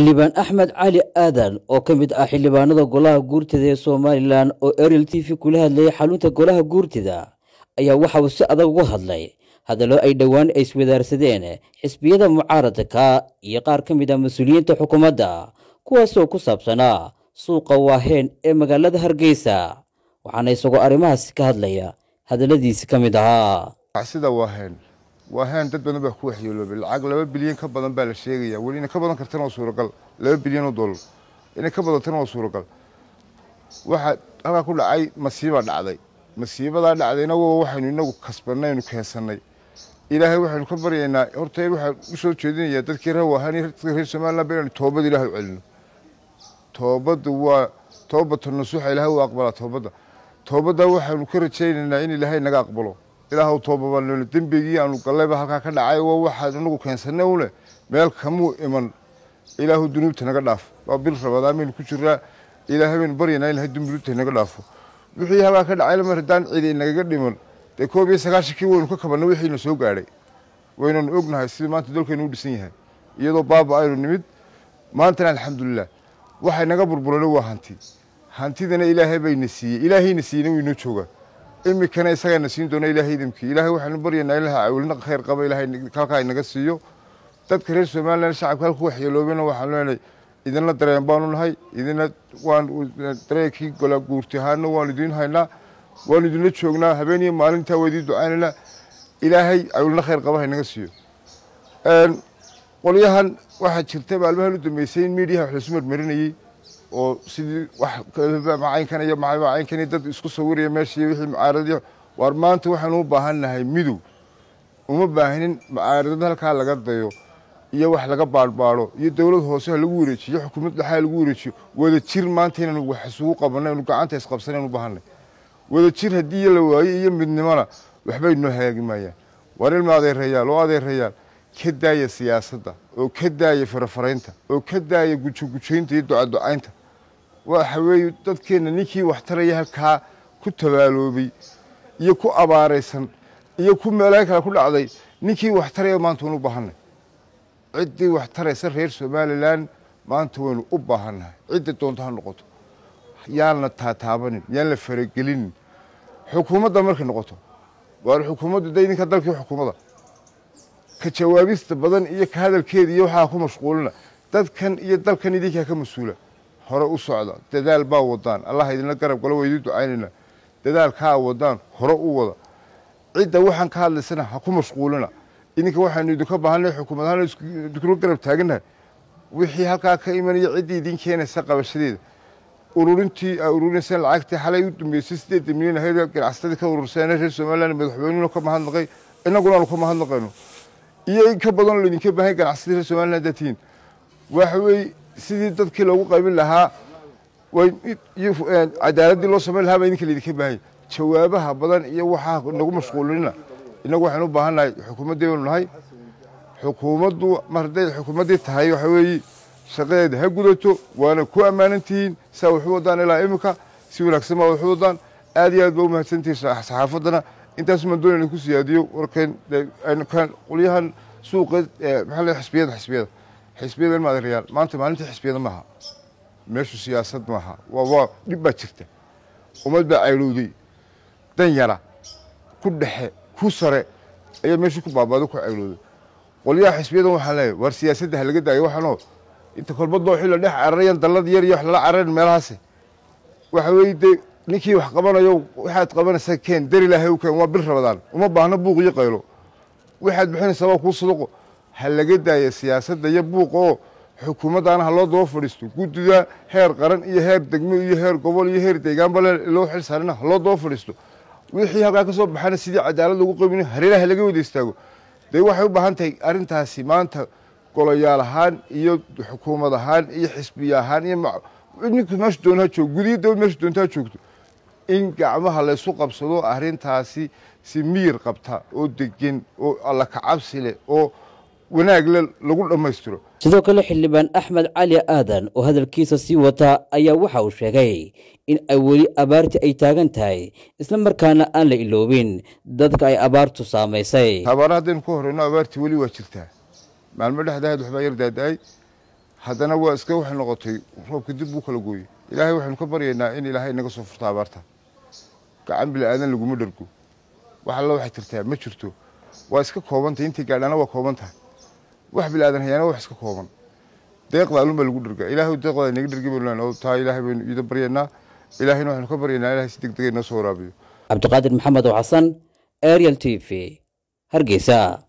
Luban Ahmed Ali Aden oo ka mid ah xildhibaanada golaha guurtida ee Soomaaliland oo Ariel TV kula hadlay xalunta golaha guurtida ayaa waxa uu si adag uga hadlay hadallo ay dhawaan ay iswadaarsadeen xisbiyada mucaaradka iyo qaar ka mid ah mas'uuliyiinta xukuumadda kuwaas oo ku saabsanaa suuqa waaheen ee magaalada Hargeysa waxaana isagu arimahaas ka hadlaya hadalladiisa ka mid ah sida waaheen وهان دبنا بحكوه حيلو بالعقل ببليون كبرنا بالشيء يا ولينا كبرنا كرتنا وسرقل $1 بليون إن كبرنا كرتنا وسرقل واحد أنا أقول عاي مسيبة علي مسيبة علي نو واحد إنه كسبنا إنه كهسنا إلهي واحد نكبر يعني أرتاي واحد مش وجدني يتذكره وهاني تذكر سماه لا بين توبة إلهي علم توبة وتوبة النصوح إلهي وأقبله توبة واحد نكرت شيء إن عيني إلهي نجا أقبله إلهو توبة من الدنبيجي أنو قلبها هكذا عايوا واحد أنو كان سنة ولا مالك همو إيمان إلهو دنيو تنقلف وبيلف هذا من كشرة إلهه من برينا إلهه دنيو تنقلفه وحي هكذا عالم هردان إلى نقدر إيمان تكوبي سكاش كيو نكوكب أنو وحي نسوق عليه وينن أجنها السلمان تدل كنو بسنيها يدو بابا عيرو نمد ما أنتنا الحمد لله واحد نقبر برلوه هانتي ذن إلهه بينسي إلهي نسي نوينو شوقه إمي كان يساعدنا سيندونا إلهي دمكي إلهي وحنا برينا إلها ولنا خير قبل إلهي كاكاي نقصيو تذكر سمعنا لنا شعب كالخوحي لو بينا وحنا إذا لا ترى بانون هاي إذا لا وان ترى كي قلا قرتهان والدين هاي لا والدين تشوقنا هبني مالن تودي دعانا لا إلهي ولنا خير قبل نقصيو وليهن واحد شرتب على مهله دميسين ميديا حسمر مرني oo sidii wax kale macaankan iyo macaankan dad isku sawiraya meeshii wixii mucaaradiyo war maanta waxaan u baahanahay midow uma baahinin mucaarad halka laga dayo iyo wax laga baalbaalo iyo dawlad hoose lagu wareejiyo xukuumad dhaxa lagu wareejiyo wada jir maanta inaan wax suu qabanay oo gacanta is qabsanay u baahanay wada jir hadii la waayo iyo midnimada waxbay noo haagimayaan war ilmaaday rayaal oo aday rayaal ka daaya siyaasadda oo ka daaya farafaraynta oo ka daaya gujugujeynta iyo ducaducaynta وحوي تذكرنا نيكي واحتريها كا كتبالوبي يكو أباريسن يكو ملاك كل عضي نيكي واحتريها ما أنتونو بهنا عدي واحتري سر غير سبال الآن ما أنتونو أبهنا عدة تونتهن نقطة يالنا تاتابنين يالنا فريقلين حكومة دمرك نقطة والحكومة دينك هذاك حكومة كشوابيست بدن إياك هذا الكيد يوحى حكومة شغولنا تذكر يدل كان يديك كمسؤول هراء الصعدة تدال با ودان الله يدنا كرب قالوا يديتوا عيننا تدال كا ودان هراء وضع عدة واحد كهذا السنة حكومة شغولنا إنك واحد يدك بهالنا حكومة هالنا دكتور كرب تاجنها وحي هالكا كإيمانية عدي دين كينا سقى بالشديد أورونتي أورونسان العكت حلا يدم بيسستة منين هيدا كالعستدك أورسانة جلسوا مالنا بيحبون لكم هالنقي إن قلنا لكم هالنقينه إيه كبدون لين كبهاي كالعستدك جلسوا مالنا دتين وحوي سيدي تذكر لو قبل لها عدالة لو سمي لها بينك اللي كبهي شوابها بدن إيه وحاك نقوم مشغولين إنه وحنو بهنا حكومة ديون هاي حكومة دو مرضي الحكومة دي تهاي وحوي شقيد هجودته وأنا كو أمانتين سوي حوضان إلى إمك سوي لك سما حوضان آدي أدو ما سنتي صحافتنا أنت اسمه دون اللي كوسي أديو وركن أنا كان قليها سوق محل حسبيات حسبي بالمال ريال ما أنت حسبي معها مش سياسة معها ووا لبى شفته ومدى عيلودي دنيرة كل حي كسرة أي مش كبابا دوك عيلودي وليا حسبي ده محلي والسياسة ده اللي جدا يروح نور أنت كل بضو حلو ده عريان دلاد يريح لا عريان مراسي وحويدي نكي وحقبنا يوم واحد قبنا سكين دري له وكان وما بالرمضان وما بعنا بوق يقيلو واحد بحنا سوا كوصلقو هل جدا يا سياسة ده يبوقه حكومة أنا هلا ضوء فرستو كنت ده هير قرن يهير دقمي يهير قبل يهير تيجان بلا لو حرس هنا هلا ضوء فرستو ويحيى هذاك صوب بحنا سيدي عدالة لو قبلين هريله هلا جود يستوى ده واحد بحنتي أرنتها سيمانتها كوليال هان يو حكومة ده هان يحسبيا هان يمع إنك مش دونها شو جديد دول مش دونها شو إنك عمها لسوق بصلو أرنتها سمير قبتها أو دقين أو الله كعبسله أو وناقل لقول أم يسترو. سيدوك لحلبان أحمد علي آدن وهذا الكيس سيوتا أيا وحاو شاقاي إن أولي أبارتي أي تاغن تاي إسلام مركانا آن لإلوبين دادك أي أبارتو ساميساي هبارات إن كوهر إنو أبارتي ولي واشرتها مع المدح داهد وحباير داداي haddana waa iska wax noqotay roobka dib uu kala gooyay ilaahay waxaan ka baryaynaa in ilaahay naga soo furtaa abaarta gacan bil aadan lagu ma dhargo waxa la wax tirtaa ma jirto waa iska koobanta intii gaadhana waa koobanta wax bil aadan hayana wax iska kooban deeqda aluma lagu dharga ilaahay deeqda naga dhargibulana oo taa ilaahay baan ida baryaynaa ilaahayna waxaan ka baryaynaa ilaahay si degdeg ah noo soo waraabiyo Abdulqaadir Maxamed oo Xasan Ariel TV Hargeysa.